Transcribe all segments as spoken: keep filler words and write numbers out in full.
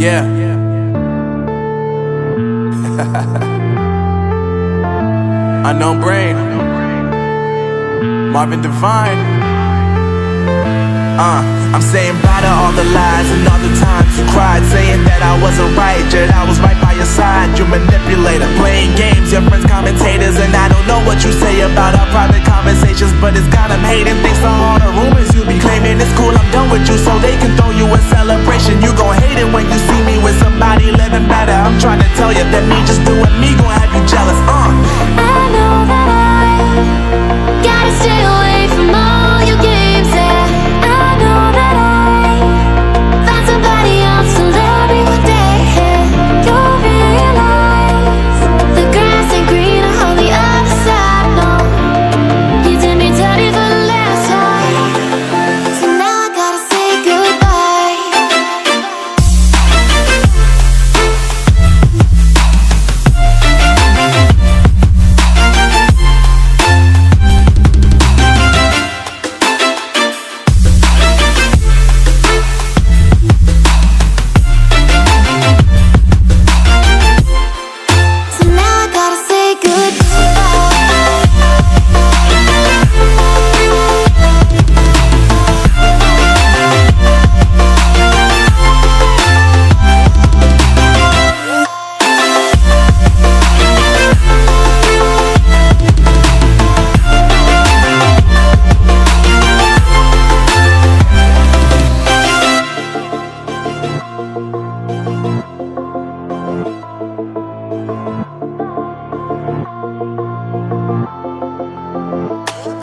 Yeah. Unknown brain. Marvin Divine. Uh, I'm saying bye to all the lies and all the times you cried, saying that I wasn't right, yet I was right by your side. You manipulator, playing games, your friends commentators, and I don't know what you say about our private conversations, but it's got them hating. Thanks to all the rumors you be claiming, it's cool, I'm done with you, so they can throw you a celebration. You gon' hate it when you see me with somebody living better. I'm trying to tell you that me just doing me gon' have you jealous. Uh, I know that I gotta stay away from all your games. Yeah, I know that I find somebody else to love me one day. Yeah, you'll realize the grass ain't greener on the other side. No, you did me dirty for the last time, so now I gotta say goodbye. So now I gotta say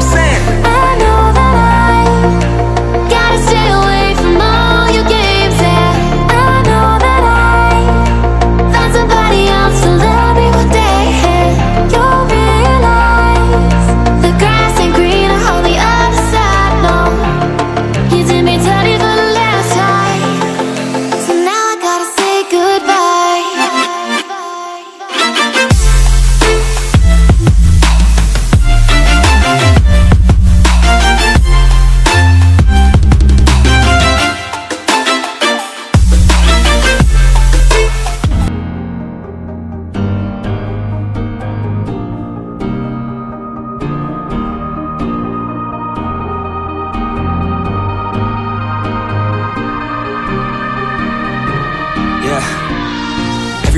saying I know that I gotta stay away from all your games.